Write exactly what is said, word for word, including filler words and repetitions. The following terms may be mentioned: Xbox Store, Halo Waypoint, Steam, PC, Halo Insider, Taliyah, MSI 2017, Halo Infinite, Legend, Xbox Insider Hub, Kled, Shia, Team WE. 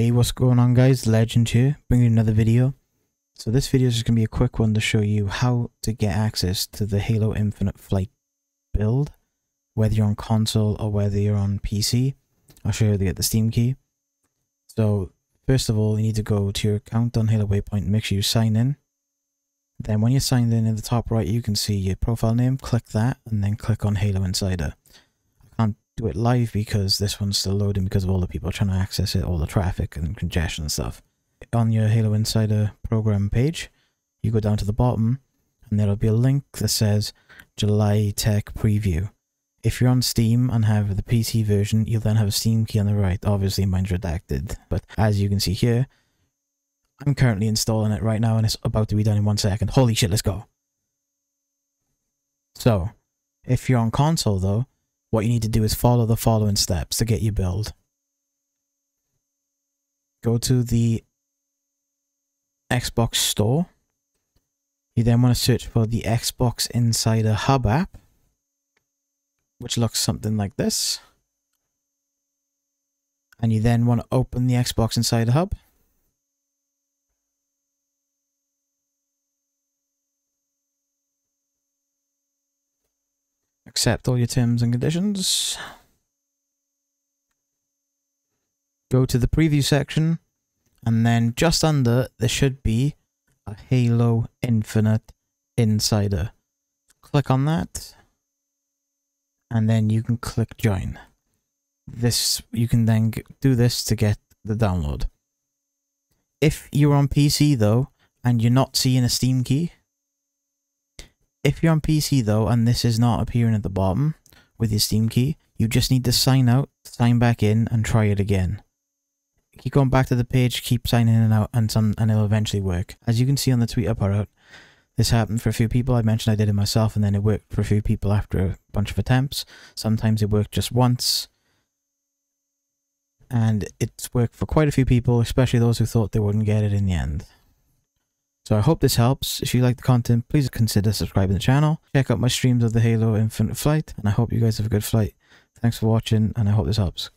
Hey, what's going on guys? Legend here, bringing you another video. So this video is just going to be a quick one to show you how to get access to the Halo Infinite Flight build, whether you're on console or whether you're on P C. I'll show you how to get the Steam key. So first of all, you need to go to your account on Halo Waypoint and make sure you sign in. Then when you're signed in, in the top right you can see your profile name, click that and then click on Halo Insider. Do it live because this one's still loading because of all the people trying to access it, all the traffic and congestion and stuff. On your Halo Insider program page, you go down to the bottom and there'll be a link that says July Tech Preview. If you're on Steam and have the P C version, you'll then have a Steam key on the right. Obviously mine's redacted, but as you can see here, I'm currently installing it right now and it's about to be done in one second. Holy shit, let's go. So if you're on console though, what you need to do is follow the following steps to get your build. Go to the Xbox Store. You then want to search for the Xbox Insider Hub app, which looks something like this. And you then want to open the Xbox Insider Hub. Accept all your terms and conditions. Go to the preview section and then just under there should be a Halo Infinite Insider. Click on that and then you can click join. This you can then do this to get the download. If you're on P C though and you're not seeing a Steam key, If you're on P C though, and this is not appearing at the bottom with your Steam key, you just need to sign out, sign back in, and try it again. Keep going back to the page, keep signing in and out, and, some, and it'll eventually work. As you can see on the tweet up or out, this happened for a few people. I mentioned I did it myself, and then it worked for a few people after a bunch of attempts. Sometimes it worked just once. And it's worked for quite a few people, especially those who thought they wouldn't get it in the end. So I hope this helps. If you like the content, please consider subscribing to the channel. Check out my streams of the Halo Infinite Flight, and I hope you guys have a good flight. Thanks for watching, and I hope this helps.